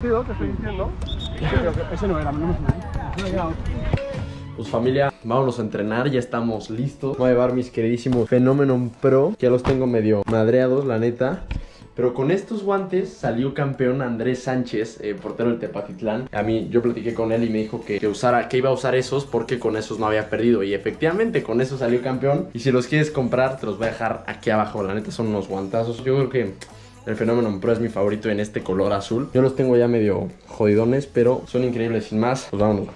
Te estoy diciendo. Ese no era, no me suena. Pues familia, vámonos a entrenar, ya estamos listos. Voy a llevar mis queridísimos Phenomenon Pro, que ya los tengo medio madreados, la neta. Pero con estos guantes salió campeón Andrés Sánchez, portero del Tepatitlán. A mí, yo platiqué con él y me dijo que iba a usar esos porque con esos no había perdido. Y efectivamente, con esos salió campeón. Y si los quieres comprar, te los voy a dejar aquí abajo. La neta, son unos guantazos. Yo creo que el Phenomenon Pro es mi favorito en este color azul. Yo los tengo ya medio jodidones, pero son increíbles. Sin más, pues vámonos.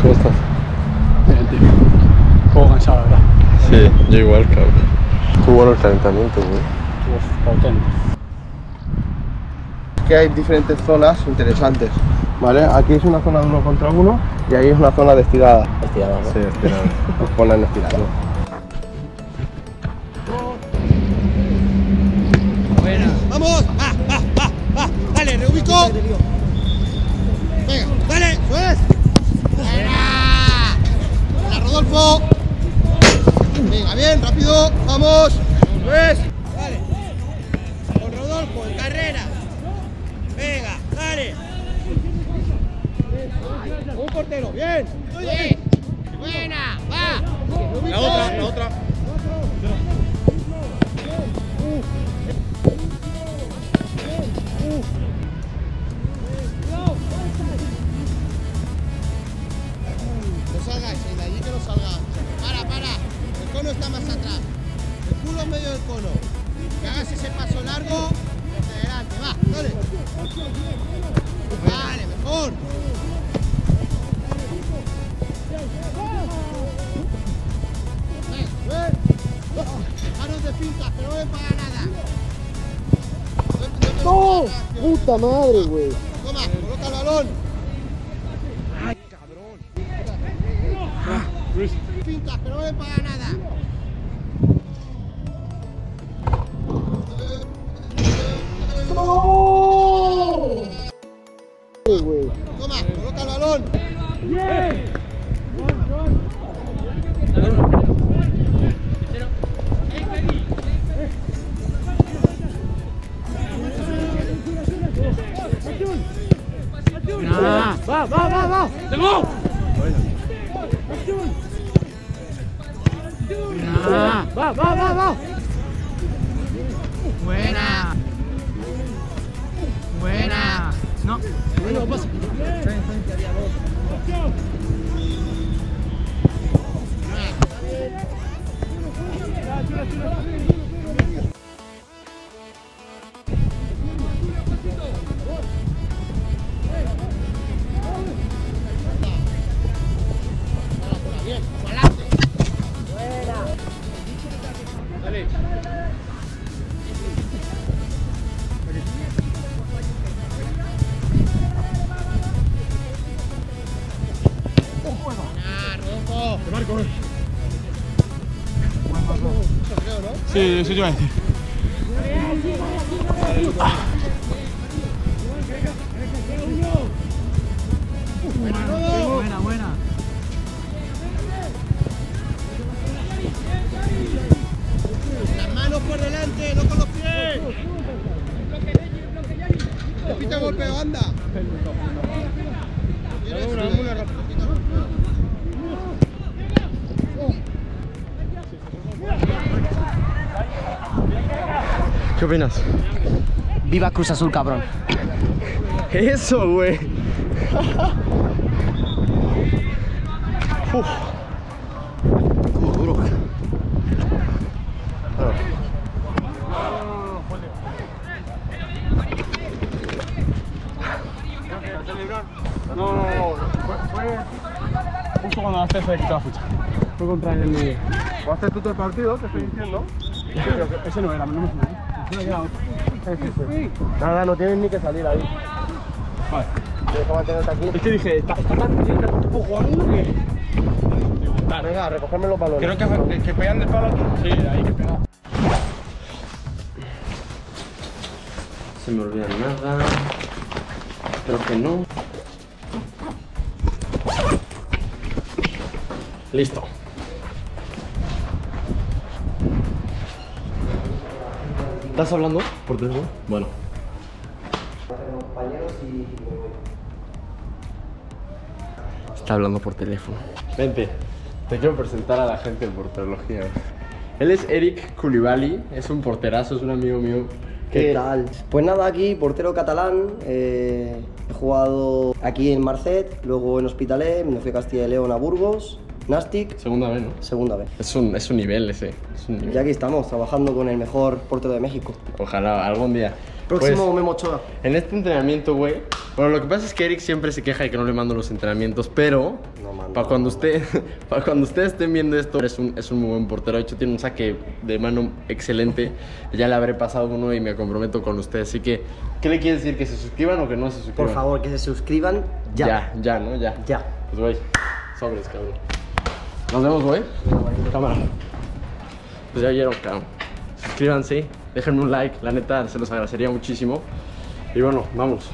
¿Cómo estás? Bien, tío. Un poco cansado, ¿verdad? Sí, yo igual, cabrón. Estuvo bueno el calentamiento, güey. Que hay diferentes zonas interesantes, ¿vale? Aquí es una zona de 1 contra 1 y ahí es una zona de estirada. Estirada, ¿no? Sí, estirada. Nos ponen estirado. ¡Vamos! ¡Ah, ah, ah, ah! ¡Dale, reubico! ¡Venga, dale! ¡Suez! ¡Venga! ¡Rodolfo! Venga, bien, rápido, vamos. ¿Ves? Dale. Con Rodolfo, en carrera. Venga, dale. Un portero, bien. Oye. Buena, va. La otra. No salgáis, de allí que no salga. Para. El cono está más atrás, el culo en medio del cono, que hagas ese paso largo desde adelante, va, dale. Vale, mejor. Manos de pintas, pero no ven para nada. ¡No! ¡Puta madre, güey! Toma, coloca el balón. ¡Ay, cabrón! Pintas, pero no ven para nada. ¡Oh! Toma, coloca el balón. ¡Bien! ¡Va! ¡Tengo! ¡Va! ¡Buena! ¡Buena! No, bueno, pasa. Sí, eso yo iba a decir. Buena. Las manos por delante, no con los pies. Repita golpe de banda. ¿Qué opinas? ¡Viva Cruz Azul, cabrón! ¡Eso, güey! Duro. No. Justo cuando haces el cafuch. Fue contra el medio. O haces tú todo el partido, te estoy diciendo. Ese no era, no me suena. Nada, no tienes ni que salir ahí. Vale. Te dejo mantenerte aquí. Es que dije, está tan tipo jugando que... Venga, recogerme los balones. Creo que pegan del palo. Sí, ahí que pegan. Se me olvida nada. Creo que no. Listo. ¿Estás hablando por teléfono? Bueno. Está hablando por teléfono. Vente, te quiero presentar a la gente de Porterología. Él es Eric Culibaly, es un porterazo, es un amigo mío. ¿Qué tal? Pues nada, aquí portero catalán, he jugado aquí en Marcet, luego en Hospitalet, me fui a Castilla y León, a Burgos, Nastic. Segunda vez, ¿no? Segunda vez. Es un nivel ese. Es un nivel. Y aquí estamos, trabajando con el mejor portero de México. Ojalá, algún día. Próximo pues, Memo Ochoa. En este entrenamiento, güey. Bueno, lo que pasa es que Eric siempre se queja de que no le mando los entrenamientos, pero no, para cuando ustedes estén viendo esto, es un muy buen portero. De hecho, tiene un saque de mano excelente. Ya le habré pasado uno y me comprometo con ustedes. Así que, ¿qué le quieres decir? ¿Que se suscriban o que no se suscriban? Por favor, que se suscriban ya. Ya, ¿no? Ya. Pues, güey, sobres, cabrón. Nos vemos, güey. Cámara. Pues ya oyeron, cabrón. Suscríbanse, déjenme un like, la neta, se los agradecería muchísimo. Y bueno, vamos.